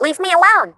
Leave me alone!